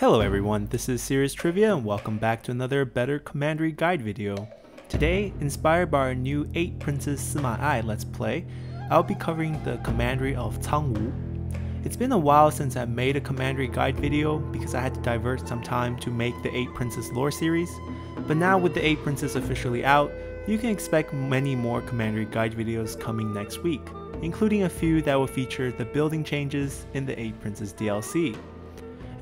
Hello everyone, this is Serious Trivia and welcome back to another Better Commandery Guide video. Today, inspired by our new 8 Princes Sima Ai Let's Play, I'll be covering the Commandery of Cangwu. It's been a while since I made a Commandery Guide video because I had to divert some time to make the 8 Princes lore series, but now with the 8 Princes officially out, you can expect many more Commandery Guide videos coming next week, including a few that will feature the building changes in the 8 Princes DLC.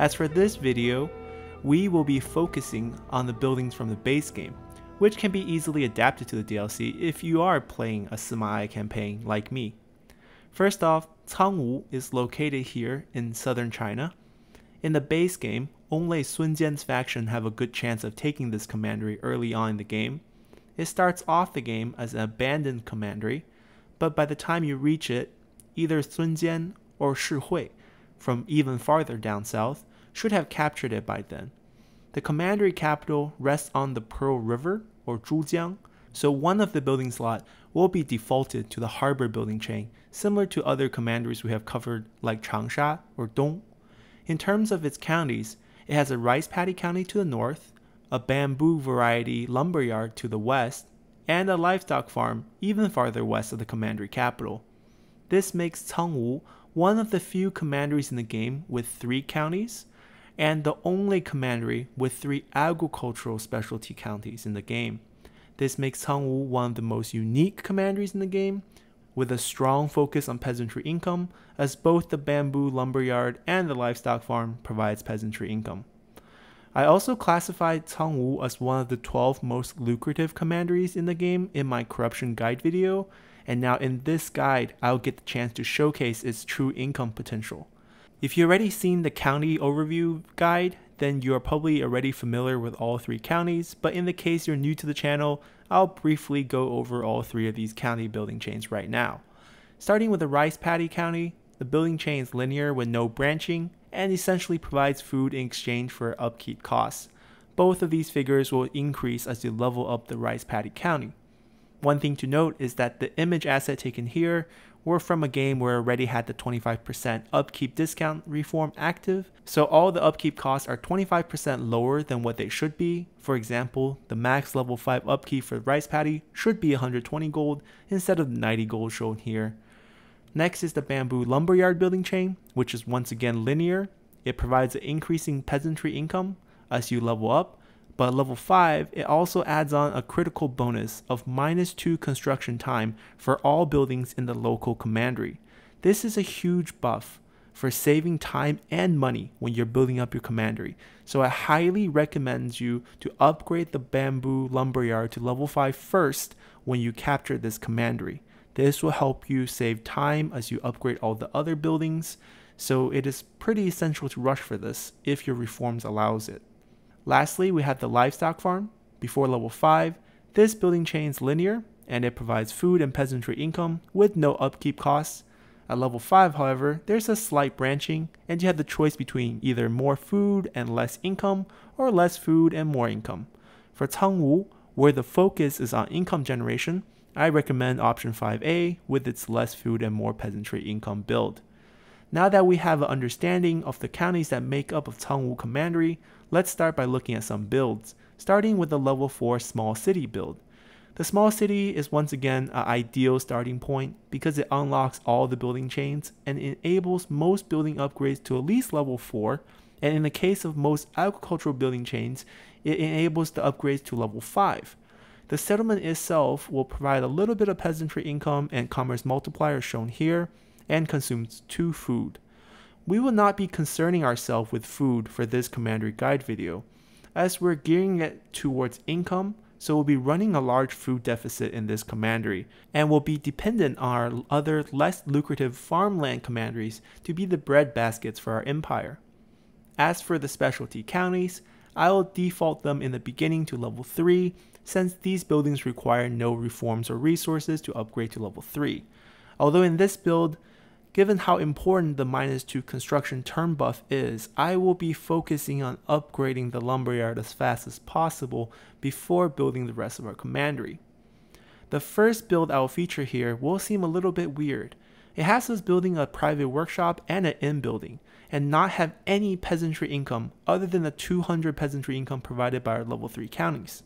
As for this video, we will be focusing on the buildings from the base game, which can be easily adapted to the DLC if you are playing a Sima Ai campaign like me. First off, Cangwu is located here in southern China. In the base game, only Sun Jian's faction have a good chance of taking this commandery early on in the game. It starts off the game as an abandoned commandery, but by the time you reach it, either Sun Jian or Shi Hui from even farther down south should have captured it by then. The commandery capital rests on the Pearl River or Zhujiang, so one of the building slot will be defaulted to the harbor building chain, similar to other commanderies we have covered like Changsha or Dong. In terms of its counties, it has a rice paddy county to the north, a bamboo variety lumberyard to the west, and a livestock farm even farther west of the commandery capital. This makes Cangwu one of the few commanderies in the game with 3 counties, and the only commandery with 3 agricultural specialty counties in the game. This makes Cangwu one of the most unique commanderies in the game, with a strong focus on peasantry income, as both the bamboo lumberyard and the livestock farm provides peasantry income. I also classified Cangwu as one of the 12 most lucrative commanderies in the game in my corruption guide video, and now in this guide, I'll get the chance to showcase its true income potential. If you've already seen the county overview guide, then you're probably already familiar with all 3 counties, but in the case you're new to the channel, I'll briefly go over all 3 of these county building chains right now. Starting with the rice paddy county, the building chain is linear with no branching, and essentially provides food in exchange for upkeep costs. Both of these figures will increase as you level up the rice paddy county. One thing to note is that the image asset taken here were from a game where I already had the 25% upkeep discount reform active, so all the upkeep costs are 25% lower than what they should be. For example, the max level 5 upkeep for the rice paddy should be 120 gold instead of 90 gold shown here. Next is the bamboo lumberyard building chain, which is once again linear. It provides an increasing peasantry income as you level up, but at level 5, it also adds on a critical bonus of -2 construction time for all buildings in the local commandery. This is a huge buff for saving time and money when you're building up your commandery, so I highly recommend you to upgrade the bamboo lumberyard to level 5 first when you capture this commandery. This will help you save time as you upgrade all the other buildings, so it is pretty essential to rush for this if your reforms allows it. Lastly, we have the livestock farm. Before level 5, this building chain is linear and it provides food and peasantry income with no upkeep costs. At level 5, however, there's a slight branching and you have the choice between either more food and less income or less food and more income. For Cangwu, where the focus is on income generation, I recommend option 5A with its less food and more peasantry income build. Now that we have an understanding of the counties that make up of Cangwu Commandery, let's start by looking at some builds, starting with the level 4 small city build. The small city is once again an ideal starting point because it unlocks all the building chains and enables most building upgrades to at least level 4, and in the case of most agricultural building chains, it enables the upgrades to level 5. The settlement itself will provide a little bit of peasantry income and commerce multiplier shown here, and consumes 2 food. We will not be concerning ourselves with food for this commandery guide video, as we're gearing it towards income, so we'll be running a large food deficit in this commandery, and will be dependent on our other less lucrative farmland commanderies to be the bread baskets for our empire. As for the specialty counties, I will default them in the beginning to level 3, since these buildings require no reforms or resources to upgrade to level 3. Although in this build, given how important the -2 construction term buff is, I will be focusing on upgrading the lumberyard as fast as possible before building the rest of our commandery. The first build I will feature here will seem a little bit weird, It has us building a private workshop and an inn building, and not have any peasantry income other than the 200 peasantry income provided by our level 3 counties.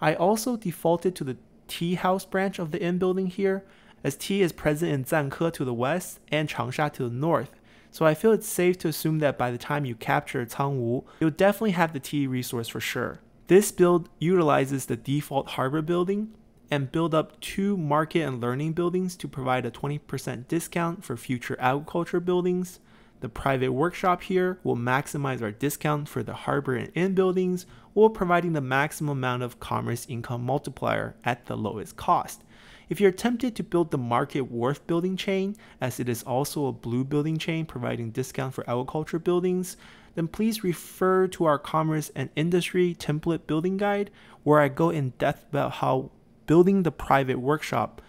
I also defaulted to the tea house branch of the inn building here, as tea is present in Zangke to the west and Changsha to the north, so I feel it's safe to assume that by the time you capture Cangwu, you'll definitely have the tea resource for sure. This build utilizes the default harbor building, and build up 2 market and learning buildings to provide a 20% discount for future agriculture buildings. The private workshop here will maximize our discount for the harbor and inn buildings while providing the maximum amount of commerce income multiplier at the lowest cost. If you're tempted to build the market wharf building chain, as it is also a blue building chain providing discount for agriculture buildings, then please refer to our commerce and industry template building guide where I go in depth about how building the private workshop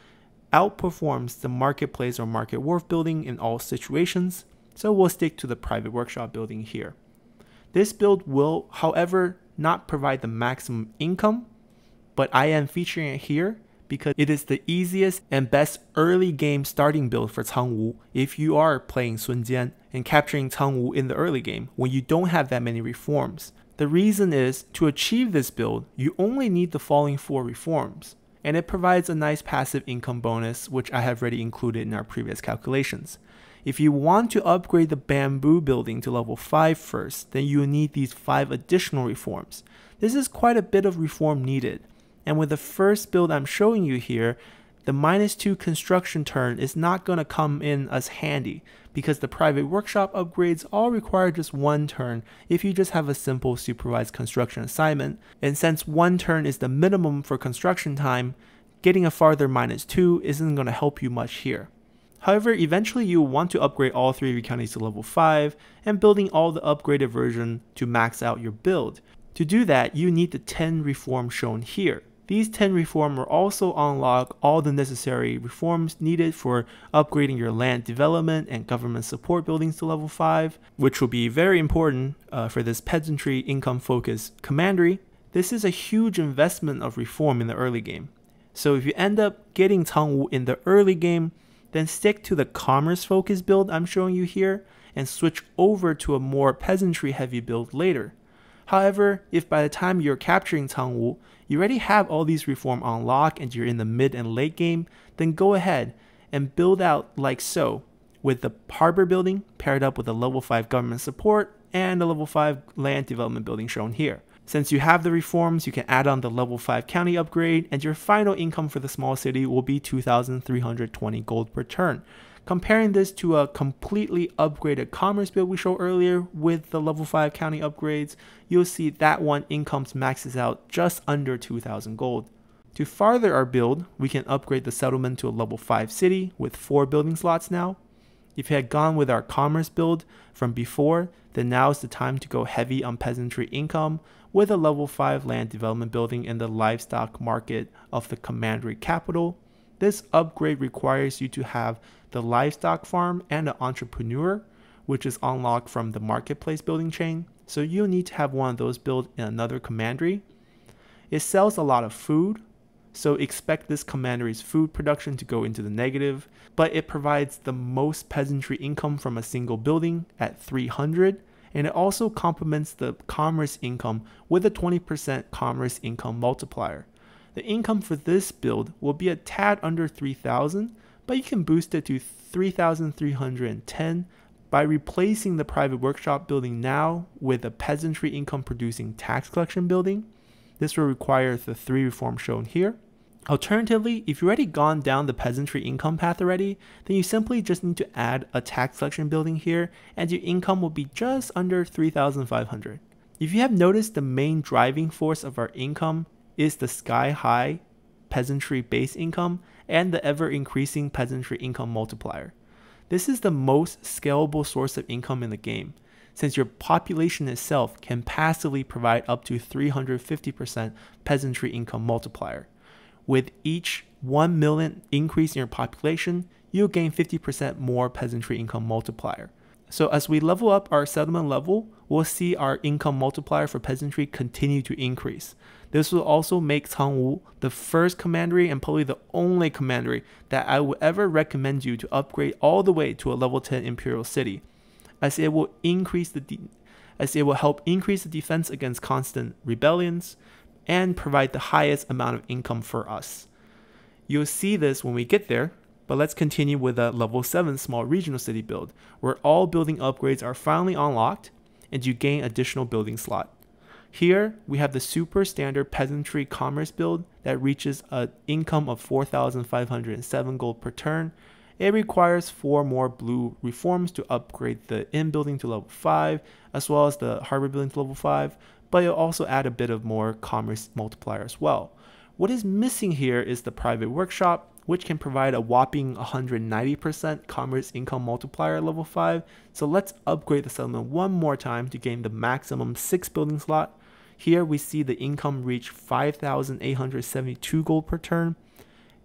outperforms the marketplace or market wharf building in all situations, so we'll stick to the private workshop building here. This build will, however, not provide the maximum income, but I am featuring it here because it is the easiest and best early game starting build for Cangwu if you are playing Sun Jian and capturing Cangwu in the early game when you don't have that many reforms. The reason is, to achieve this build, you only need the following 4 reforms, and it provides a nice passive income bonus which I have already included in our previous calculations. If you want to upgrade the bamboo building to level 5 first, then you need these 5 additional reforms. This is quite a bit of reform needed, and with the first build I'm showing you here, the -2 construction turn is not going to come in as handy because the private workshop upgrades all require just 1 turn if you just have a simple supervised construction assignment, and since 1 turn is the minimum for construction time, getting a farther -2 isn't going to help you much here. However, eventually you'll want to upgrade all 3 counties to level 5 and building all the upgraded version to max out your build. To do that, you need the 10 reform shown here. These 10 reforms will also unlock all the necessary reforms needed for upgrading your land development and government support buildings to level 5, which will be very important for this peasantry income focused commandery. This is a huge investment of reform in the early game. So if you end up getting Cangwu in the early game, then stick to the commerce focused build I'm showing you here and switch over to a more peasantry heavy build later. However, if by the time you're capturing Cangwu, you already have all these reform unlocked and you're in the mid and late game, then go ahead and build out like so, with the harbor building paired up with a level 5 government support and a level 5 land development building shown here. Since you have the reforms, you can add on the level 5 county upgrade and your final income for the small city will be 2,320 gold per turn. Comparing this to a completely upgraded commerce build we showed earlier with the level 5 county upgrades, you'll see that one income maxes out just under 2,000 gold. To farther our build, we can upgrade the settlement to a level 5 city with 4 building slots now. If you had gone with our commerce build from before, then now is the time to go heavy on peasantry income with a level 5 land development building in the livestock market of the commandery capital. This upgrade requires you to have the livestock farm and an entrepreneur, which is unlocked from the marketplace building chain, so you'll need to have one of those built in another commandery. It sells a lot of food, so expect this commandery's food production to go into the negative, but it provides the most peasantry income from a single building at 300, and it also complements the commerce income with a 20% commerce income multiplier. The income for this build will be a tad under 3,000, but you can boost it to 3,310 by replacing the private workshop building now with a peasantry income producing tax collection building. This will require the 3 reforms shown here. Alternatively, if you've already gone down the peasantry income path already, then you simply just need to add a tax collection building here and your income will be just under 3,500. If you have noticed, the main driving force of our income is the sky high peasantry base income and the ever-increasing peasantry income multiplier. This is the most scalable source of income in the game, since your population itself can passively provide up to 350% peasantry income multiplier. With each 1 million increase in your population, you'll gain 50% more peasantry income multiplier. So as we level up our settlement level, we'll see our income multiplier for peasantry continue to increase. This will also make Cangwu the first commandery and probably the only commandery that I would ever recommend you to upgrade all the way to a level 10 imperial city, as it will help increase the defense against constant rebellions and provide the highest amount of income for us. You'll see this when we get there, but let's continue with a level 7 small regional city build, where all building upgrades are finally unlocked and you gain additional building slot. Here, we have the super standard peasantry commerce build that reaches an income of 4,507 gold per turn. It requires 4 more blue reforms to upgrade the inn building to level 5, as well as the harbor building to level 5, but it'll also add a bit of more commerce multiplier as well. What is missing here is the private workshop, which can provide a whopping 190% commerce income multiplier at level 5, so let's upgrade the settlement one more time to gain the maximum 6 building slot. Here we see the income reach 5,872 gold per turn,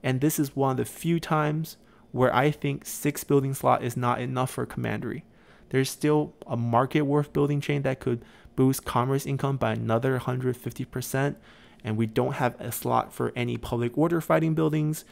and this is one of the few times where I think 6 building slot is not enough for commandery. There's still a market worth building chain that could boost commerce income by another 150%, and we don't have a slot for any public order fighting buildings,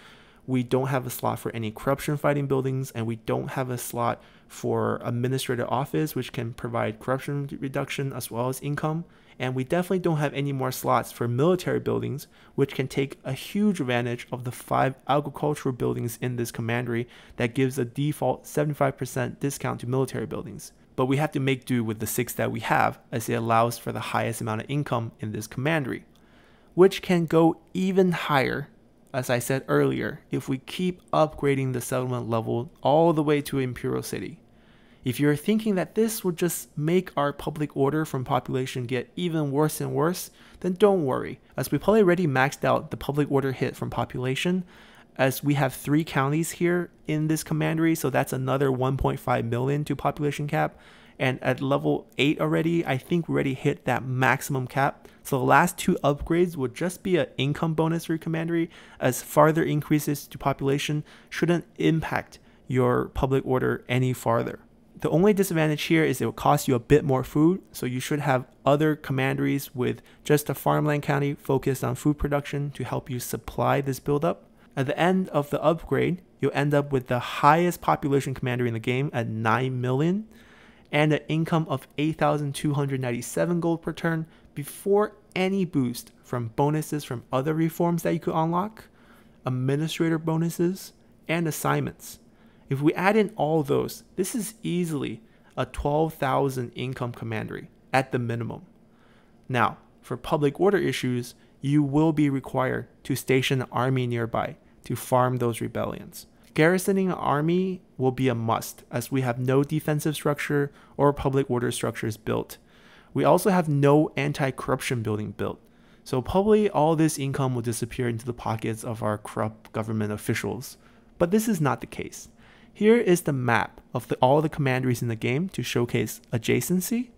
we don't have a slot for any corruption fighting buildings, and we don't have a slot for administrative office, which can provide corruption reduction as well as income, and we definitely don't have any more slots for military buildings, which can take a huge advantage of the 5 agricultural buildings in this commandery that gives a default 75% discount to military buildings. But we have to make do with the 6 that we have, as it allows for the highest amount of income in this commandery, which can go even higher, as I said earlier, if we keep upgrading the settlement level all the way to Imperial City. If you're thinking that this will just make our public order from population get even worse and worse, then don't worry, as we probably already maxed out the public order hit from population, as we have 3 counties here in this commandery, so that's another 1.5 million to population cap, and at level 8 already, I think we already hit that maximum cap, so the last 2 upgrades would just be an income bonus for your commandery, as farther increases to population shouldn't impact your public order any farther. The only disadvantage here is it will cost you a bit more food, so you should have other commanderies with just a farmland county focused on food production to help you supply this buildup. At the end of the upgrade, you'll end up with the highest population commandery in the game at 9 million and an income of 8,297 gold per turn before any boost from bonuses from other reforms that you could unlock, administrator bonuses, and assignments. If we add in all those, this is easily a 12,000 income commandery at the minimum. Now, for public order issues, you will be required to station an army nearby to farm those rebellions. Garrisoning an army will be a must, as we have no defensive structure or public order structures built. We also have no anti-corruption building built, so probably all this income will disappear into the pockets of our corrupt government officials. But this is not the case. Here is the map of all the commanderies in the game to showcase adjacency.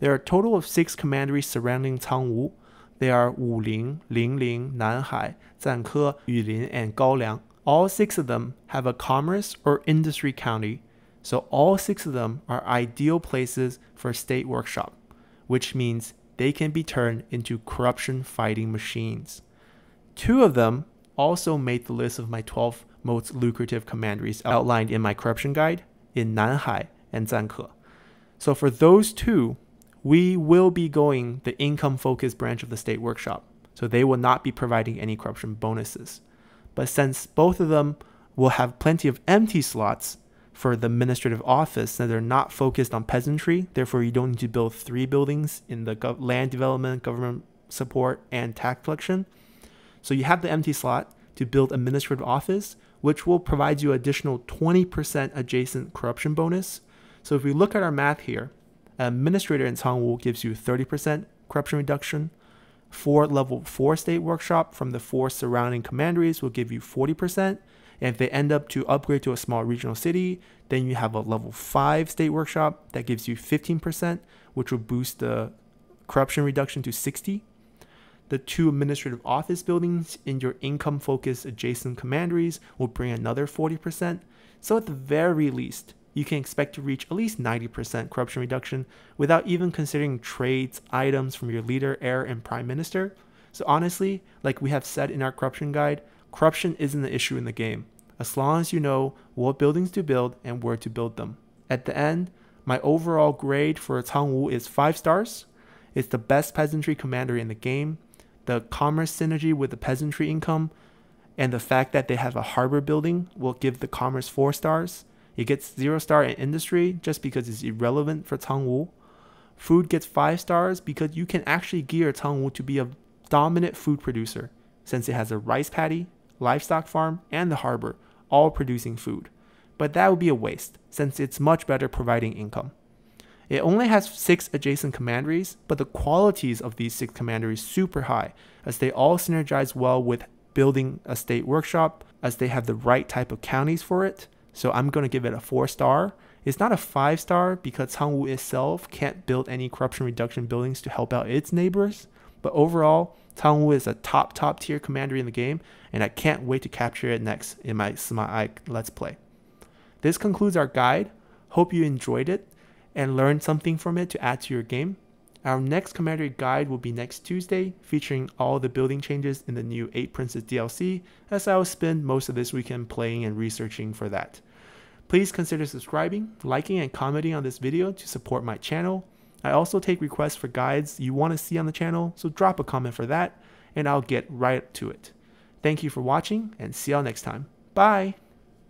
There are a total of 6 commanderies surrounding Cangwu. They are Wuling, Ling Ling, Nanhai, Zangke, Yulin, and Gaoliang. All 6 of them have a commerce or industry county, so all 6 of them are ideal places for state workshop, which means they can be turned into corruption fighting machines. 2 of them also made the list of my 12 most lucrative commanderies outlined in my corruption guide in Nanhai and Zangke. So for those 2, we will be going the income-focused branch of the state workshop, so they will not be providing any corruption bonuses. But since both of them will have plenty of empty slots for the administrative office, and they're not focused on peasantry, therefore you don't need to build 3 buildings in the land development, government support, and tax collection. So you have the empty slot to build administrative office, which will provide you additional 20% adjacent corruption bonus. So if we look at our math here, administrator in Cangwu gives you 30% corruption reduction. For level 4 state workshop from the 4 surrounding commanderies will give you 40%. And if they end up to upgrade to a small regional city, then you have a level 5 state workshop that gives you 15%, which will boost the corruption reduction to 60%. The 2 administrative office buildings in your income-focused adjacent commanderies will bring another 40%. So at the very least, you can expect to reach at least 90% corruption reduction without even considering trades, items from your leader, heir, and prime minister. So honestly, like we have said in our corruption guide, corruption isn't the issue in the game, as long as you know what buildings to build and where to build them. At the end, my overall grade for Cangwu is 5 stars. It's the best peasantry commandery in the game. The commerce synergy with the peasantry income and the fact that they have a harbor building will give the commerce 4 stars. It gets 0 star in industry just because it's irrelevant for Cangwu. Food gets 5 stars because you can actually gear Cangwu to be a dominant food producer since it has a rice paddy, livestock farm, and the harbor, all producing food. But that would be a waste since it's much better providing income. It only has 6 adjacent commanderies, but the qualities of these 6 commanderies are super high as they all synergize well with building a state workshop as they have the right type of counties for it. So I'm going to give it a 4 star. It's not a 5 star because Cangwu itself can't build any corruption reduction buildings to help out its neighbors. But overall, Cangwu is a top tier commandery in the game, and I can't wait to capture it next in my Sima Ai Let's Play. This concludes our guide. Hope you enjoyed it and learned something from it to add to your game. Our next commandery guide will be next Tuesday, featuring all the building changes in the new 8 Princes DLC, as I will spend most of this weekend playing and researching for that. Please consider subscribing, liking, and commenting on this video to support my channel. I also take requests for guides you want to see on the channel, so drop a comment for that, and I'll get right to it. Thank you for watching, and see y'all next time. Bye!